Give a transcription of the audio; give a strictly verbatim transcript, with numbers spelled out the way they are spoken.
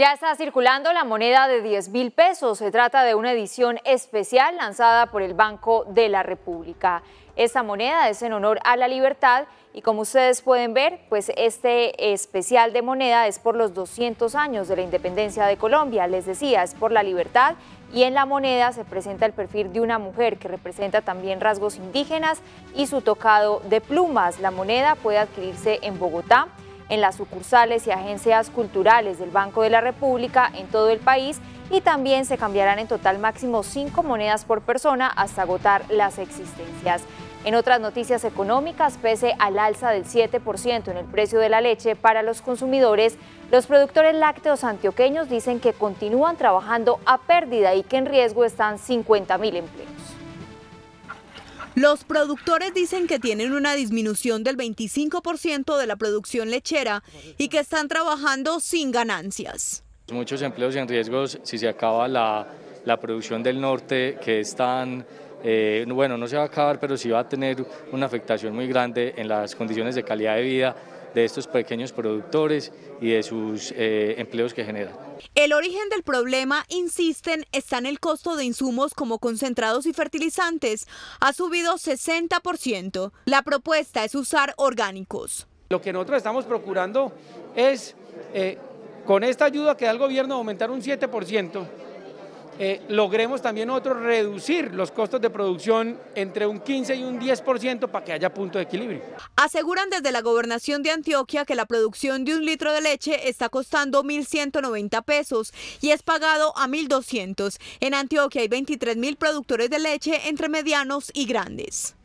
Ya está circulando la moneda de diez mil pesos. Se trata de una edición especial lanzada por el Banco de la República. Esta moneda es en honor a la libertad y, como ustedes pueden ver, pues este especial de moneda es por los doscientos años de la independencia de Colombia. Les decía, es por la libertad, y en la moneda se presenta el perfil de una mujer que representa también rasgos indígenas y su tocado de plumas. La moneda puede adquirirse en Bogotá, en las sucursales y agencias culturales del Banco de la República en todo el país, y también se cambiarán en total máximo cinco monedas por persona hasta agotar las existencias. En otras noticias económicas, pese al alza del siete por ciento en el precio de la leche para los consumidores, los productores lácteos antioqueños dicen que continúan trabajando a pérdida y que en riesgo están cincuenta mil empleos. Los productores dicen que tienen una disminución del veinticinco por ciento de la producción lechera y que están trabajando sin ganancias. Muchos empleos en riesgo si se acaba la, la producción del norte, que están, eh, bueno, no se va a acabar, pero sí va a tener una afectación muy grande en las condiciones de calidad de vida de estos pequeños productores y de sus eh, empleos que generan. El origen del problema, insisten, está en el costo de insumos como concentrados y fertilizantes. Ha subido sesenta por ciento. La propuesta es usar orgánicos. Lo que nosotros estamos procurando es, eh, con esta ayuda que da el gobierno, aumentar un siete por ciento. Eh, logremos también nosotros reducir los costos de producción entre un quince y un diez por ciento para que haya punto de equilibrio. Aseguran desde la gobernación de Antioquia que la producción de un litro de leche está costando mil ciento noventa pesos y es pagado a mil doscientos. En Antioquia hay veintitrés mil productores de leche entre medianos y grandes.